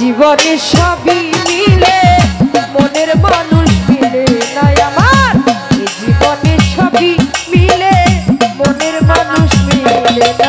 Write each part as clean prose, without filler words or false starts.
জীবনে সবই মিলে মনের মানুষ মিলে না আমার, এই জীবনে সবই মিলে মনের মানুষ মিলে না।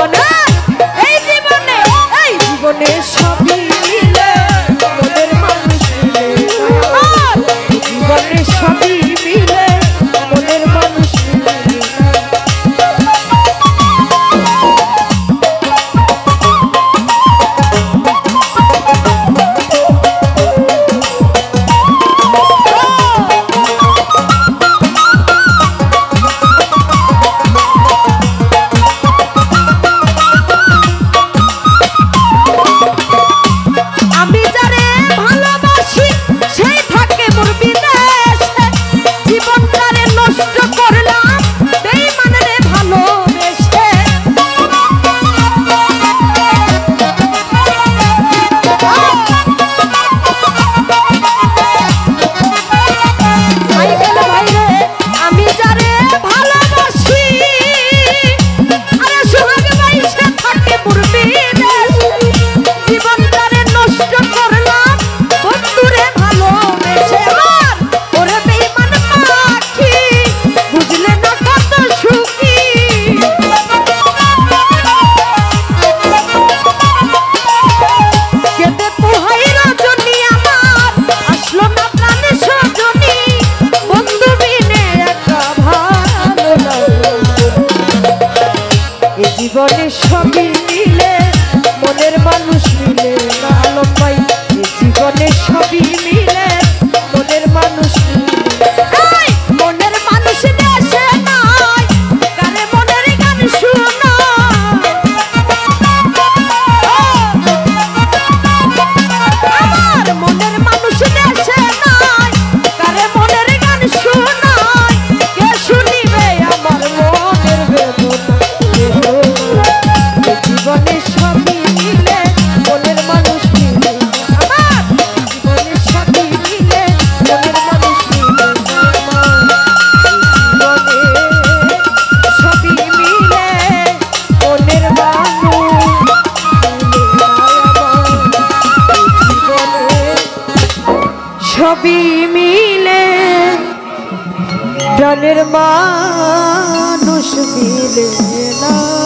জীবনে সবই মিলে মনের মানুষ মিলে না আলম ভাই, জীবনে সবই মিলে মনের মানুষ सभी मिले जनिर्मानुष मिले ना।